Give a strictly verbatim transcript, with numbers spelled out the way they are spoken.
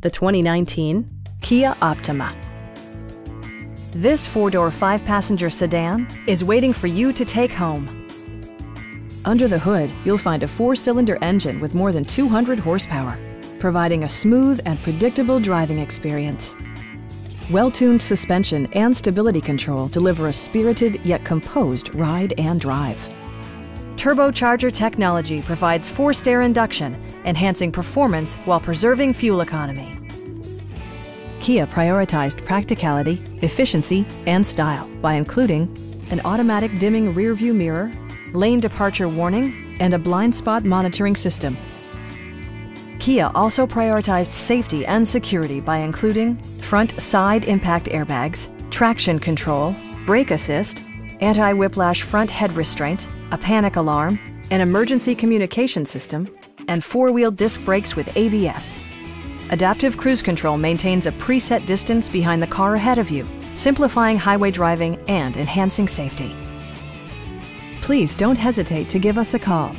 the twenty nineteen Kia Optima. This four-door, five-passenger sedan is waiting for you to take home. Under the hood, you'll find a four-cylinder engine with more than two hundred horsepower, providing a smooth and predictable driving experience. Well-tuned suspension and stability control deliver a spirited yet composed ride and drive. Turbocharger technology provides forced air induction, enhancing performance while preserving fuel economy. Kia prioritized practicality, efficiency, and style by including an automatic dimming rearview mirror, lane departure warning, and a blind spot monitoring system. Kia also prioritized safety and security by including front side impact airbags, traction control, brake assist, anti-whiplash front head restraints, a panic alarm, an emergency communication system, and four-wheel disc brakes with A B S. Adaptive Cruise Control maintains a preset distance behind the car ahead of you, simplifying highway driving and enhancing safety. Please don't hesitate to give us a call.